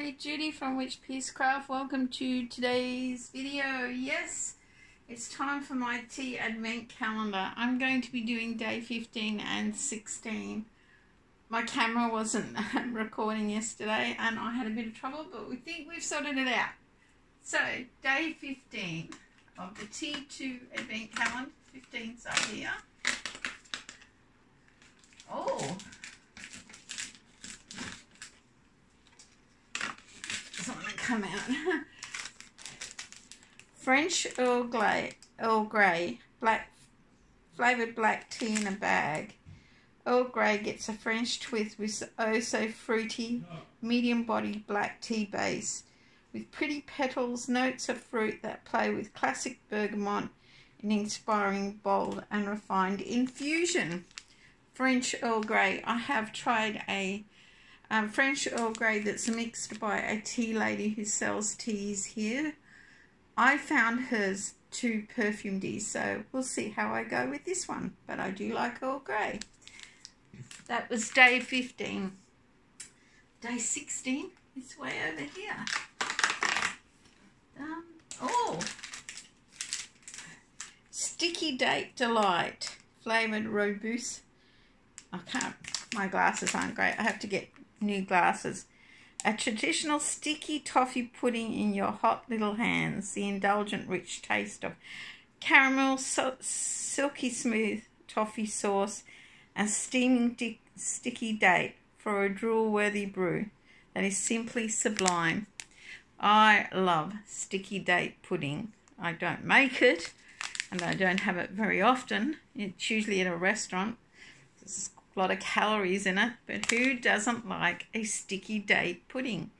Hi, Judy from Witchpeace Craft. Welcome to today's video. Yes, it's time for my tea advent calendar. I'm going to be doing day 15 and 16. My camera wasn't recording yesterday and I had a bit of trouble, but we think we've sorted it out. So, day 15 of the T2 advent calendar. 15's up here. Oh! Come out. French Earl Grey black flavoured black tea in a bag. Earl Grey gets a French twist with oh so fruity medium bodied black tea base with pretty petals, notes of fruit that play with classic bergamot, an inspiring bold and refined infusion. French Earl Grey. I have tried a French Earl Grey that's mixed by a tea lady who sells teas here. I found hers too perfumed-y, so we'll see how I go with this one. But I do like Earl Grey. That was day 15. Day 16 is way over here. Oh! Sticky Date Delight. Flavoured Robust. I can't, my glasses aren't great. I have to get new glasses. A traditional sticky toffee pudding in your hot little hands. The indulgent rich taste of caramel, silky smooth toffee sauce and steaming sticky date for a drool-worthy brew that is simply sublime. I love sticky date pudding. I don't make it and I don't have it very often. It's usually at a restaurant. This is lot of calories in it, but who doesn't like a sticky date pudding?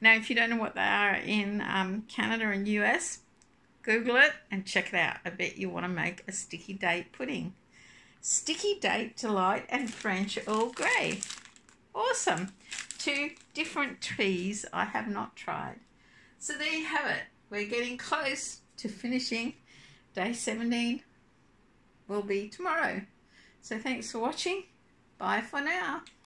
Now, if you don't know what they are in Canada and US, Google it and check it out. I bet you want to make a sticky date pudding. Sticky Date Delight and French Earl Grey. Awesome. Two different teas I have not tried. So there you have it. We're getting close to finishing. Day 17 will be tomorrow. So thanks for watching. Bye for now.